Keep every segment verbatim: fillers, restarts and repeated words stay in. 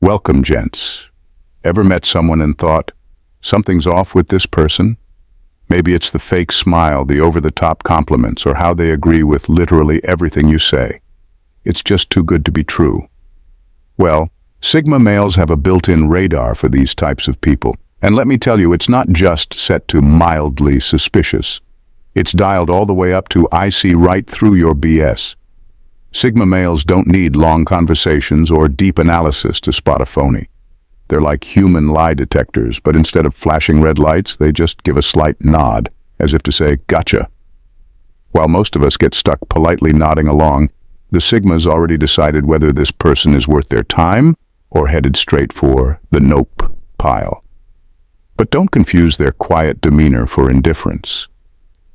Welcome, gents. Ever met someone and thought, something's off with this person? Maybe it's the fake smile, the over-the-top compliments, or how they agree with literally everything you say. It's just too good to be true. Well, Sigma males have a built-in radar for these types of people. And let me tell you, it's not just set to mildly suspicious. It's dialed all the way up to I see right through your B S. Sigma males don't need long conversations or deep analysis to spot a phony. They're like human lie detectors, but instead of flashing red lights, they just give a slight nod, as if to say, gotcha. While most of us get stuck politely nodding along, the Sigma's already decided whether this person is worth their time or headed straight for the nope pile. But don't confuse their quiet demeanor for indifference.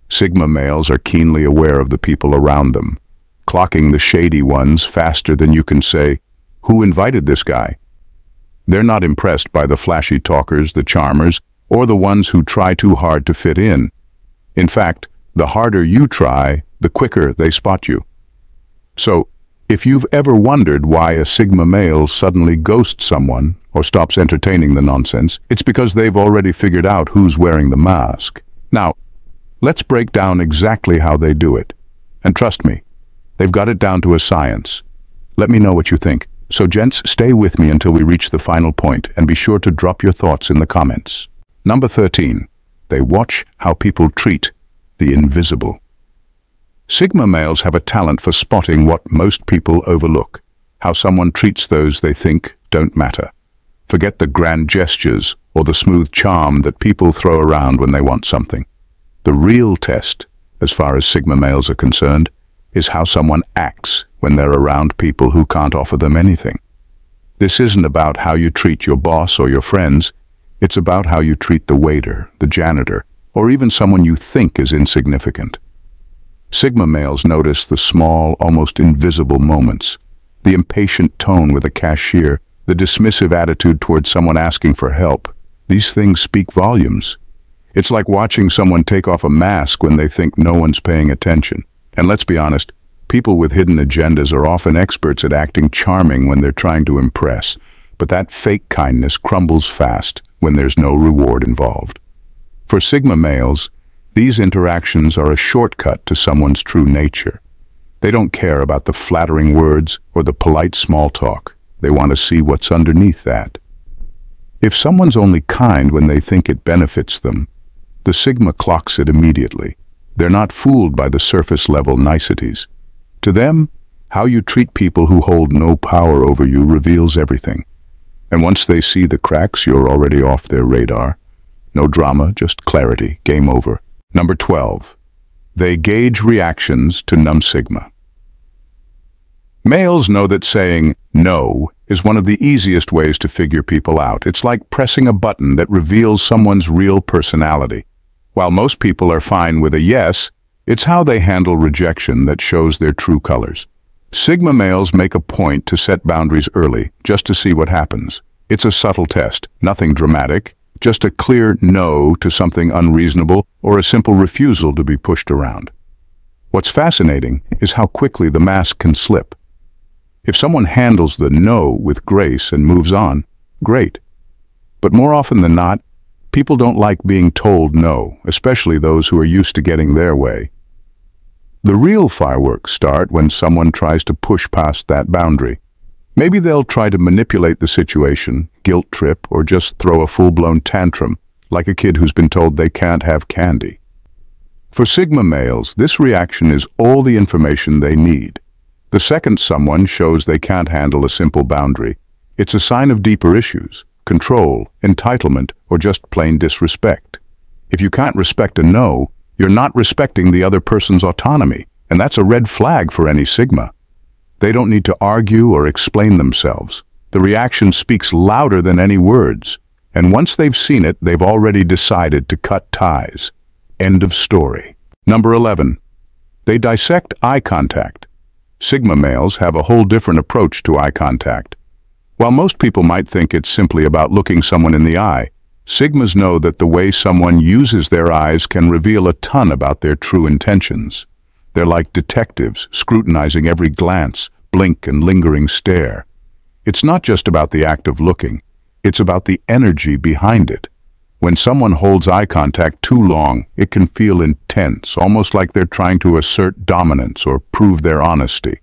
Sigma males are keenly aware of the people around them, clocking the shady ones faster than you can say, who invited this guy? They're not impressed by the flashy talkers, the charmers, or the ones who try too hard to fit in. In fact, the harder you try, the quicker they spot you. So, if you've ever wondered why a Sigma male suddenly ghosts someone or stops entertaining the nonsense, it's because they've already figured out who's wearing the mask. Now, let's break down exactly how they do it. And trust me, they've got it down to a science. Let me know what you think. So gents, stay with me until we reach the final point, and be sure to drop your thoughts in the comments. Number thirteen. They watch how people treat the invisible. Sigma males have a talent for spotting what most people overlook, how someone treats those they think don't matter. Forget the grand gestures or the smooth charm that people throw around when they want something. The real test, as far as Sigma males are concerned, is how someone acts when they're around people who can't offer them anything. This isn't about how you treat your boss or your friends. It's about how you treat the waiter, the janitor, or even someone you think is insignificant. Sigma males notice the small, almost invisible moments, the impatient tone with a cashier, the dismissive attitude towards someone asking for help. These things speak volumes. It's like watching someone take off a mask when they think no one's paying attention. And let's be honest, people with hidden agendas are often experts at acting charming when they're trying to impress, but that fake kindness crumbles fast when there's no reward involved. For Sigma males, these interactions are a shortcut to someone's true nature. They don't care about the flattering words or the polite small talk. They want to see what's underneath that. If someone's only kind when they think it benefits them, the Sigma clocks it immediately. They're not fooled by the surface-level niceties. To them, how you treat people who hold no power over you reveals everything. And once they see the cracks, you're already off their radar. No drama, just clarity. Game over. Number twelve. They gauge reactions to Num Sigma. Males know that saying no is one of the easiest ways to figure people out. It's like pressing a button that reveals someone's real personality. While most people are fine with a yes, it's how they handle rejection that shows their true colors. Sigma males make a point to set boundaries early, just to see what happens. It's a subtle test, nothing dramatic, just a clear no to something unreasonable or a simple refusal to be pushed around. What's fascinating is how quickly the mask can slip. If someone handles the no with grace and moves on, great. But more often than not, people don't like being told no, especially those who are used to getting their way. The real fireworks start when someone tries to push past that boundary. Maybe they'll try to manipulate the situation, guilt trip, or just throw a full-blown tantrum, like a kid who's been told they can't have candy. For Sigma males, this reaction is all the information they need. The second someone shows they can't handle a simple boundary, it's a sign of deeper issues. Control, entitlement, or just plain disrespect. If you can't respect a no, you're not respecting the other person's autonomy, and that's a red flag for any Sigma. They don't need to argue or explain themselves. The reaction speaks louder than any words, and once they've seen it, they've already decided to cut ties. End of story. Number eleven. They dissect eye contact. Sigma males have a whole different approach to eye contact. While most people might think it's simply about looking someone in the eye, Sigmas know that the way someone uses their eyes can reveal a ton about their true intentions. They're like detectives, scrutinizing every glance, blink, and lingering stare. It's not just about the act of looking, it's about the energy behind it. When someone holds eye contact too long, it can feel intense, almost like they're trying to assert dominance or prove their honesty.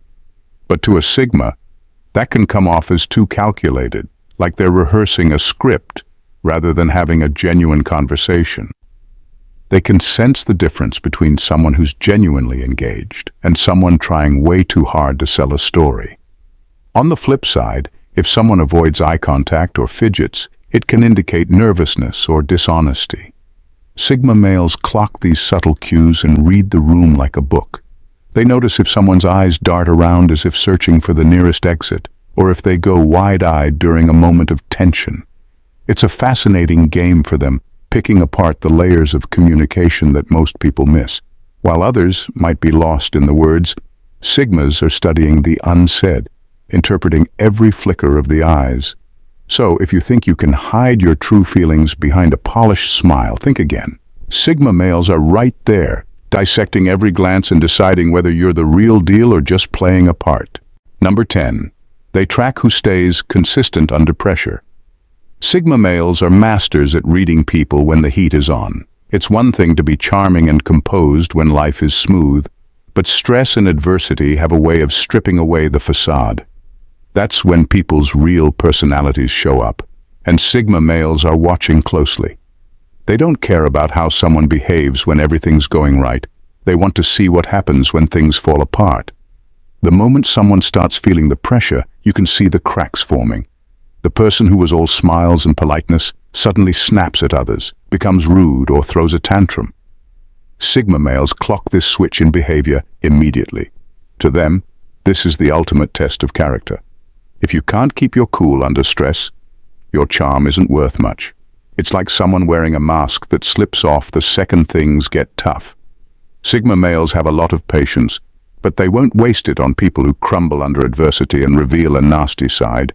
But to a Sigma, that can come off as too calculated, like they're rehearsing a script rather than having a genuine conversation. They can sense the difference between someone who's genuinely engaged and someone trying way too hard to sell a story. On the flip side, if someone avoids eye contact or fidgets, it can indicate nervousness or dishonesty. Sigma males clock these subtle cues and read the room like a book. They notice if someone's eyes dart around as if searching for the nearest exit, or if they go wide-eyed during a moment of tension. It's a fascinating game for them, picking apart the layers of communication that most people miss. While others might be lost in the words, Sigmas are studying the unsaid, interpreting every flicker of the eyes. So, if you think you can hide your true feelings behind a polished smile, think again. Sigma males are right there, dissecting every glance and deciding whether you're the real deal or just playing a part. Number ten. They track who stays consistent under pressure. Sigma males are masters at reading people when the heat is on. It's one thing to be charming and composed when life is smooth, but stress and adversity have a way of stripping away the facade. That's when people's real personalities show up, and Sigma males are watching closely. They don't care about how someone behaves when everything's going right. They want to see what happens when things fall apart. The moment someone starts feeling the pressure, you can see the cracks forming. The person who was all smiles and politeness suddenly snaps at others, becomes rude, or throws a tantrum. Sigma males clock this switch in behavior immediately. To them, this is the ultimate test of character. If you can't keep your cool under stress, your charm isn't worth much. It's like someone wearing a mask that slips off the second things get tough. Sigma males have a lot of patience, but they won't waste it on people who crumble under adversity and reveal a nasty side.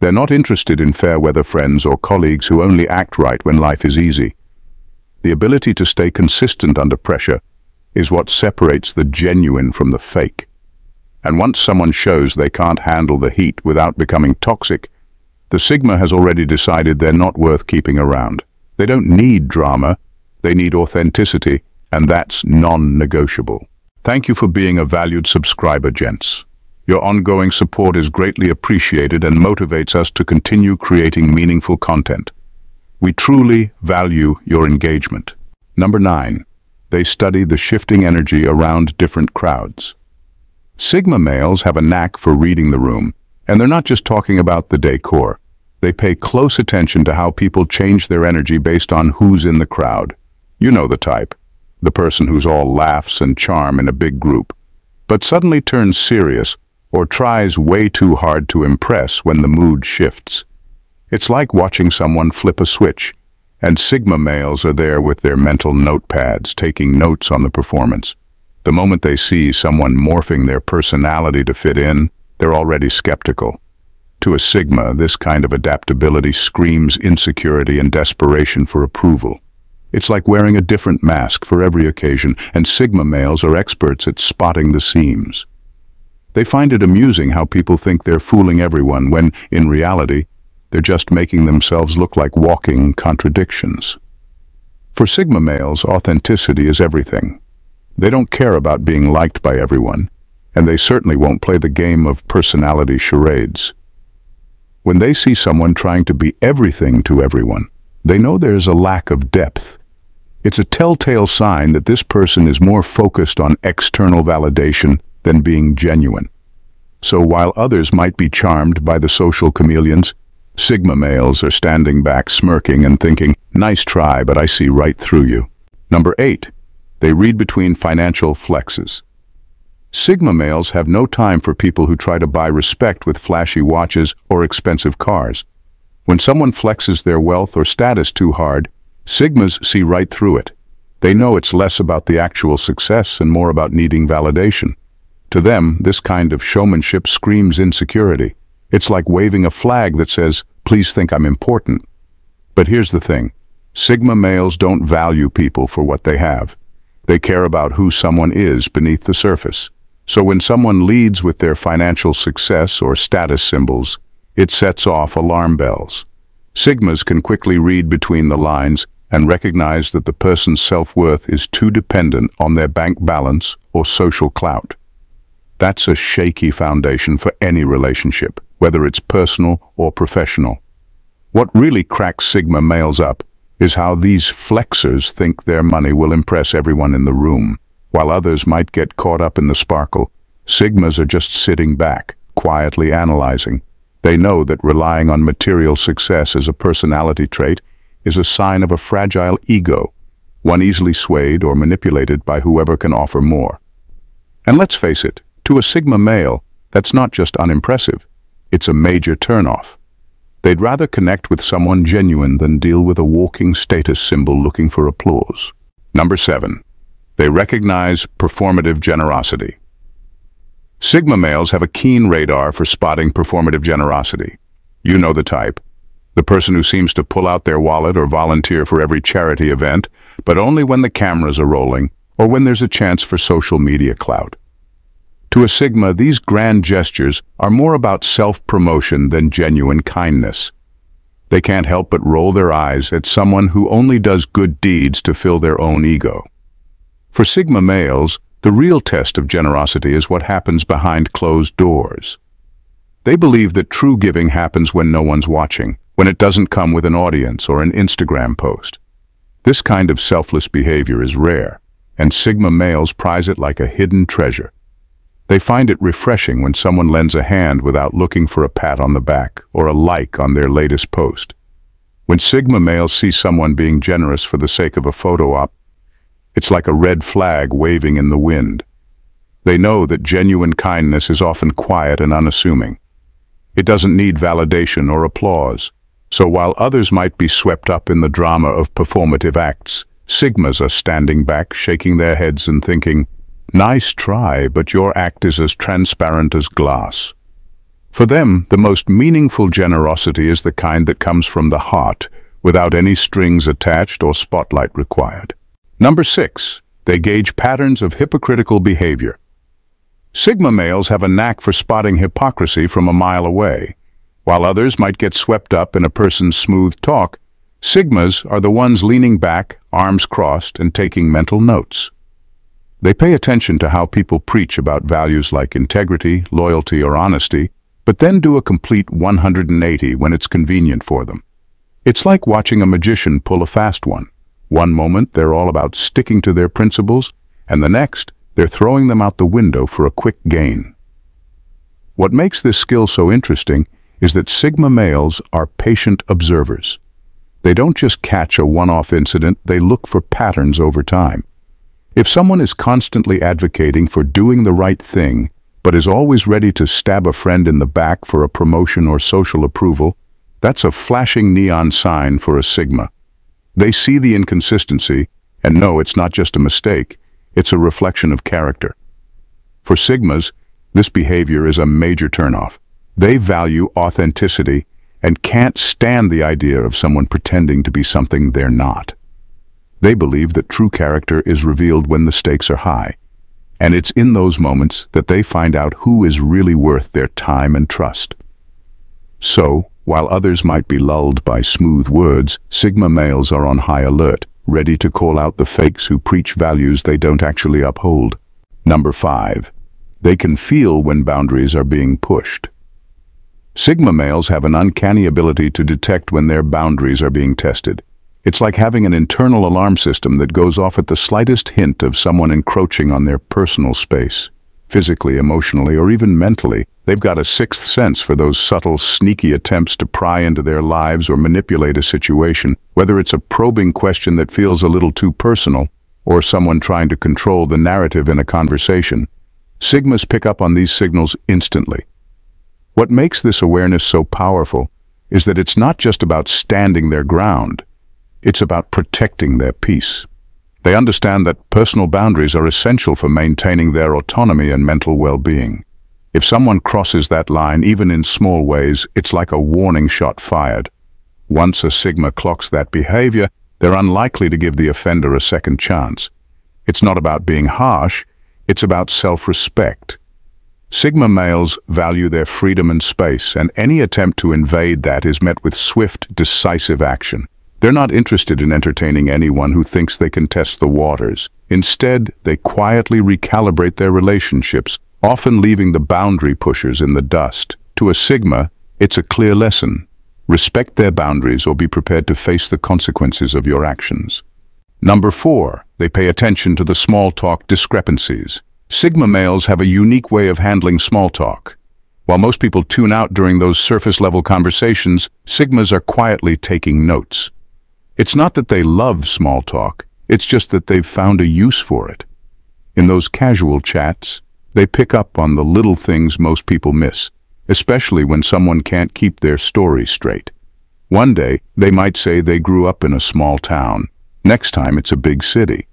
They're not interested in fair-weather friends or colleagues who only act right when life is easy. The ability to stay consistent under pressure is what separates the genuine from the fake. And once someone shows they can't handle the heat without becoming toxic, the Sigma has already decided they're not worth keeping around. They don't need drama, they need authenticity, and that's non-negotiable. Thank you for being a valued subscriber, gents. Your ongoing support is greatly appreciated and motivates us to continue creating meaningful content. We truly value your engagement. Number nine. They study the shifting energy around different crowds. Sigma males have a knack for reading the room, and they're not just talking about the decor. They pay close attention to how people change their energy based on who's in the crowd. You know the type, the person who's all laughs and charm in a big group, but suddenly turns serious or tries way too hard to impress when the mood shifts. It's like watching someone flip a switch, and Sigma males are there with their mental notepads, taking notes on the performance. The moment they see someone morphing their personality to fit in, they're already skeptical. To a Sigma, this kind of adaptability screams insecurity and desperation for approval. It's like wearing a different mask for every occasion, and Sigma males are experts at spotting the seams. They find it amusing how people think they're fooling everyone when, in reality, they're just making themselves look like walking contradictions. For Sigma males, authenticity is everything. They don't care about being liked by everyone, and they certainly won't play the game of personality charades. When they see someone trying to be everything to everyone, they know there's a lack of depth. It's a telltale sign that this person is more focused on external validation than being genuine. So while others might be charmed by the social chameleons, Sigma males are standing back smirking and thinking, "Nice try, but I see right through you." Number eight. They read between financial flexes. Sigma males have no time for people who try to buy respect with flashy watches or expensive cars. When someone flexes their wealth or status too hard, Sigmas see right through it. They know it's less about the actual success and more about needing validation. To them, this kind of showmanship screams insecurity. It's like waving a flag that says, "Please think I'm important." But here's the thing. Sigma males don't value people for what they have. They care about who someone is beneath the surface. So when someone leads with their financial success or status symbols, It sets off alarm bells. Sigmas can quickly read between the lines and recognize that the person's self-worth is too dependent on their bank balance or social clout. That's a shaky foundation for any relationship, whether it's personal or professional. What really cracks Sigma males up is how these flexers think their money will impress everyone in the room. While others might get caught up in the sparkle, Sigmas are just sitting back, quietly analyzing. They know that relying on material success as a personality trait is a sign of a fragile ego, one easily swayed or manipulated by whoever can offer more. And let's face it, to a Sigma male, that's not just unimpressive, it's a major turnoff. They'd rather connect with someone genuine than deal with a walking status symbol looking for applause. Number seven, they recognize performative generosity. Sigma males have a keen radar for spotting performative generosity. You know the type. The person who seems to pull out their wallet or volunteer for every charity event, but only when the cameras are rolling or when there's a chance for social media clout. To a Sigma, these grand gestures are more about self-promotion than genuine kindness. They can't help but roll their eyes at someone who only does good deeds to fill their own ego. For Sigma males, the real test of generosity is what happens behind closed doors. They believe that true giving happens when no one's watching, when it doesn't come with an audience or an Instagram post. This kind of selfless behavior is rare, and Sigma males prize it like a hidden treasure. They find it refreshing when someone lends a hand without looking for a pat on the back or a like on their latest post. When Sigma males see someone being generous for the sake of a photo op, it's like a red flag waving in the wind. They know that genuine kindness is often quiet and unassuming. It doesn't need validation or applause. So while others might be swept up in the drama of performative acts, Sigmas are standing back, shaking their heads and thinking, "Nice try, but your act is as transparent as glass." For them, the most meaningful generosity is the kind that comes from the heart, without any strings attached or spotlight required. Number six, they gauge patterns of hypocritical behavior. Sigma males have a knack for spotting hypocrisy from a mile away. While others might get swept up in a person's smooth talk, Sigmas are the ones leaning back, arms crossed, and taking mental notes. They pay attention to how people preach about values like integrity, loyalty, or honesty, but then do a complete one hundred eighty when it's convenient for them. It's like watching a magician pull a fast one. One moment, they're all about sticking to their principles, and the next, they're throwing them out the window for a quick gain. What makes this skill so interesting is that Sigma males are patient observers. They don't just catch a one-off incident, they look for patterns over time. If someone is constantly advocating for doing the right thing, but is always ready to stab a friend in the back for a promotion or social approval, that's a flashing neon sign for a Sigma. They see the inconsistency and know it's not just a mistake, it's a reflection of character. For Sigmas, this behavior is a major turnoff. They value authenticity and can't stand the idea of someone pretending to be something they're not. They believe that true character is revealed when the stakes are high, and it's in those moments that they find out who is really worth their time and trust. So, while others might be lulled by smooth words, Sigma males are on high alert, ready to call out the fakes who preach values they don't actually uphold. Number five, they can feel when boundaries are being pushed. Sigma males have an uncanny ability to detect when their boundaries are being tested. It's like having an internal alarm system that goes off at the slightest hint of someone encroaching on their personal space. Physically, emotionally, or even mentally, they've got a sixth sense for those subtle, sneaky attempts to pry into their lives or manipulate a situation, whether it's a probing question that feels a little too personal, or someone trying to control the narrative in a conversation. Sigmas pick up on these signals instantly. What makes this awareness so powerful is that it's not just about standing their ground. It's about protecting their peace. They understand that personal boundaries are essential for maintaining their autonomy and mental well-being. If someone crosses that line, even in small ways, it's like a warning shot fired. Once a Sigma clocks that behavior, they're unlikely to give the offender a second chance. It's not about being harsh, it's about self-respect. Sigma males value their freedom and space, and any attempt to invade that is met with swift, decisive action. They're not interested in entertaining anyone who thinks they can test the waters. Instead, they quietly recalibrate their relationships, often leaving the boundary pushers in the dust. To a Sigma, it's a clear lesson. Respect their boundaries or be prepared to face the consequences of your actions. Number four, they pay attention to the small talk discrepancies. Sigma males have a unique way of handling small talk. While most people tune out during those surface-level conversations, Sigmas are quietly taking notes. It's not that they love small talk, it's just that they've found a use for it. In those casual chats, they pick up on the little things most people miss, especially when someone can't keep their story straight. One day, they might say they grew up in a small town. Next time, it's a big city.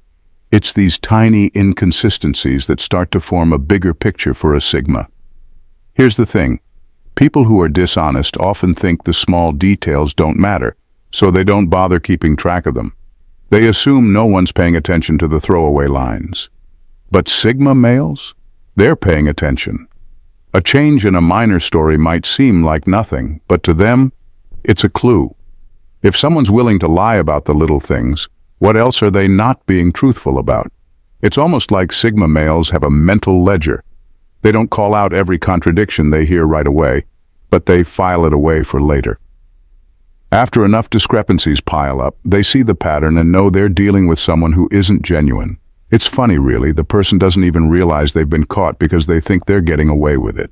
It's these tiny inconsistencies that start to form a bigger picture for a Sigma. Here's the thing. People who are dishonest often think the small details don't matter, so they don't bother keeping track of them. They assume no one's paying attention to the throwaway lines. But Sigma males? They're paying attention. A change in a minor story might seem like nothing, but to them, it's a clue. If someone's willing to lie about the little things, what else are they not being truthful about? It's almost like Sigma males have a mental ledger. They don't call out every contradiction they hear right away, but they file it away for later. After enough discrepancies pile up, they see the pattern and know they're dealing with someone who isn't genuine. It's funny, really, the person doesn't even realize they've been caught because they think they're getting away with it.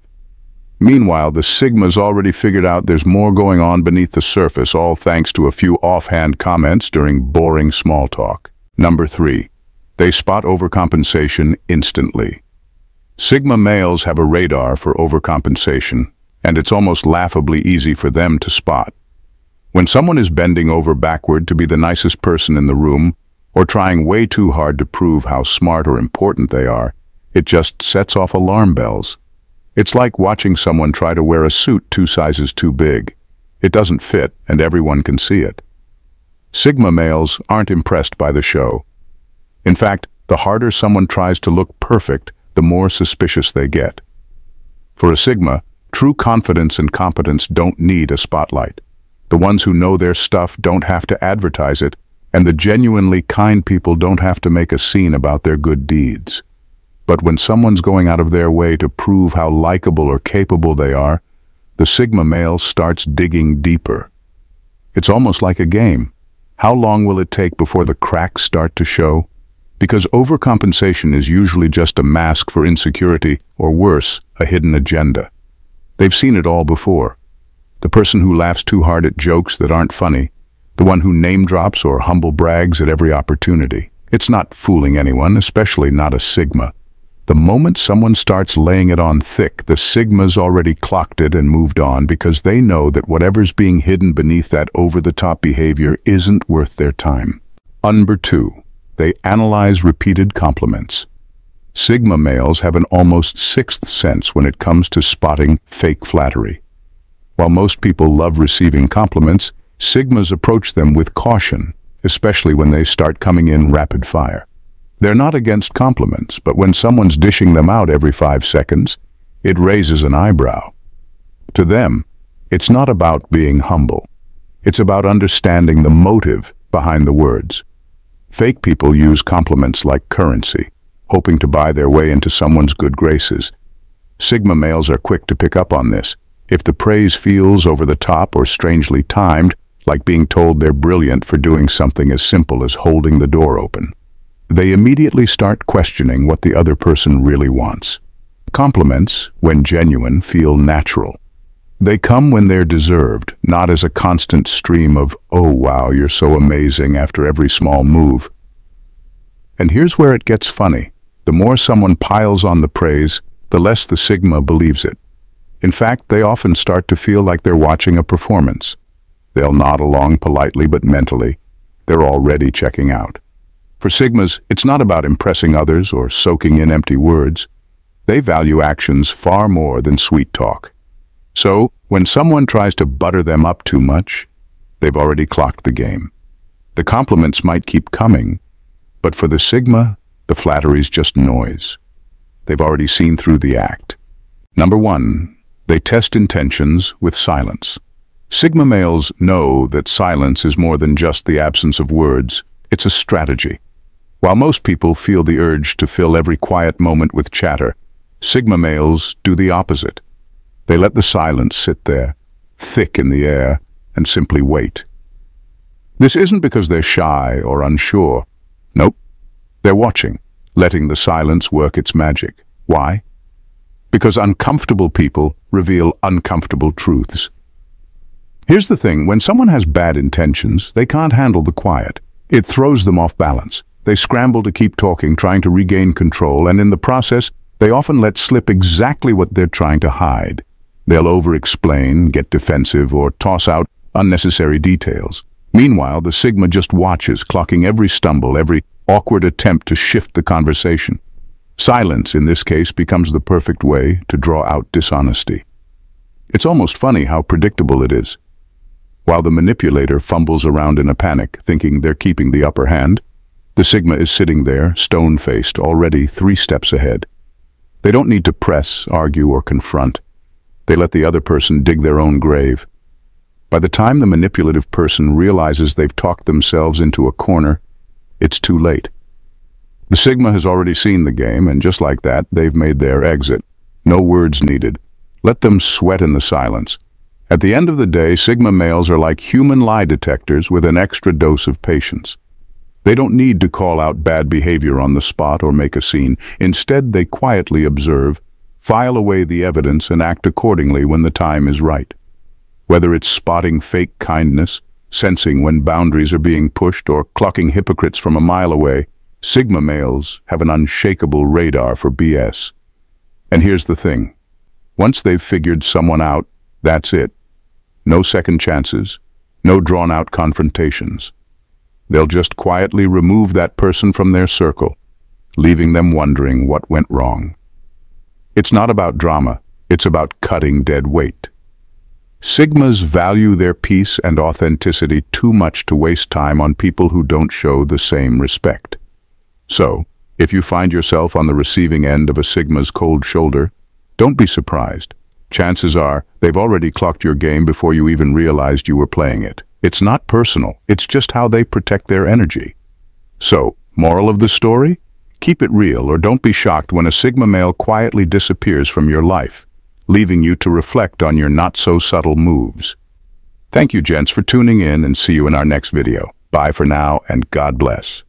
Meanwhile, the Sigma's already figured out there's more going on beneath the surface, all thanks to a few offhand comments during boring small talk. Number three, they spot overcompensation instantly. Sigma males have a radar for overcompensation, and it's almost laughably easy for them to spot. When someone is bending over backward to be the nicest person in the room, or trying way too hard to prove how smart or important they are, it just sets off alarm bells. It's like watching someone try to wear a suit two sizes too big. It doesn't fit, and everyone can see it. Sigma males aren't impressed by the show. In fact, the harder someone tries to look perfect, the more suspicious they get. For a Sigma, true confidence and competence don't need a spotlight. The ones who know their stuff don't have to advertise it, and the genuinely kind people don't have to make a scene about their good deeds. But when someone's going out of their way to prove how likable or capable they are, the Sigma male starts digging deeper. It's almost like a game. How long will it take before the cracks start to show? Because overcompensation is usually just a mask for insecurity, or worse, a hidden agenda. They've seen it all before. The person who laughs too hard at jokes that aren't funny, the one who name drops or humble brags at every opportunity. It's not fooling anyone, especially not a Sigma. The moment someone starts laying it on thick, the Sigma's already clocked it and moved on because they know that whatever's being hidden beneath that over-the-top behavior isn't worth their time. Number two, they analyze repeated compliments. Sigma males have an almost sixth sense when it comes to spotting fake flattery. While most people love receiving compliments, Sigmas approach them with caution, especially when they start coming in rapid fire. They're not against compliments, but when someone's dishing them out every five seconds, it raises an eyebrow. To them, it's not about being humble. It's about understanding the motive behind the words. Fake people use compliments like currency, hoping to buy their way into someone's good graces. Sigma males are quick to pick up on this. If the praise feels over the top or strangely timed, like being told they're brilliant for doing something as simple as holding the door open, they immediately start questioning what the other person really wants. Compliments, when genuine, feel natural. They come when they're deserved, not as a constant stream of, "Oh wow, you're so amazing," after every small move. And here's where it gets funny. The more someone piles on the praise, the less the Sigma believes it. In fact, they often start to feel like they're watching a performance. They'll nod along politely, but mentally, they're already checking out. For Sigmas, it's not about impressing others or soaking in empty words. They value actions far more than sweet talk. So, when someone tries to butter them up too much, they've already clocked the game. The compliments might keep coming, but for the Sigma, the flattery's just noise. They've already seen through the act. Number one, they test intentions with silence. Sigma males know that silence is more than just the absence of words. It's a strategy. While most people feel the urge to fill every quiet moment with chatter, Sigma males do the opposite. They let the silence sit there, thick in the air, and simply wait. This isn't because they're shy or unsure. Nope. They're watching, letting the silence work its magic. Why? Because uncomfortable people reveal uncomfortable truths. Here's the thing, when someone has bad intentions, they can't handle the quiet. It throws them off balance. They scramble to keep talking, trying to regain control, and in the process, they often let slip exactly what they're trying to hide. They'll over-explain, get defensive, or toss out unnecessary details. Meanwhile, the Sigma just watches, clocking every stumble, every awkward attempt to shift the conversation. Silence, in this case, becomes the perfect way to draw out dishonesty. It's almost funny how predictable it is. While the manipulator fumbles around in a panic, thinking they're keeping the upper hand, the Sigma is sitting there, stone-faced, already three steps ahead. They don't need to press, argue, or confront. They let the other person dig their own grave. By the time the manipulative person realizes they've talked themselves into a corner, it's too late. The Sigma has already seen the game, and just like that, they've made their exit. No words needed. Let them sweat in the silence. At the end of the day, Sigma males are like human lie detectors with an extra dose of patience. They don't need to call out bad behavior on the spot or make a scene. Instead, they quietly observe, file away the evidence, and act accordingly when the time is right. Whether it's spotting fake kindness, sensing when boundaries are being pushed, or clocking hypocrites from a mile away, Sigma males have an unshakable radar for B S. And here's the thing. Once they've figured someone out, that's it. No second chances, no drawn-out confrontations. They'll just quietly remove that person from their circle, leaving them wondering what went wrong. It's not about drama, it's about cutting dead weight. Sigmas value their peace and authenticity too much to waste time on people who don't show the same respect. So, if you find yourself on the receiving end of a Sigma's cold shoulder, don't be surprised. Chances are, they've already clocked your game before you even realized you were playing it. It's not personal, it's just how they protect their energy. So, moral of the story? Keep it real, or don't be shocked when a Sigma male quietly disappears from your life, leaving you to reflect on your not-so-subtle moves. Thank you, gents, for tuning in, and see you in our next video. Bye for now, and God bless.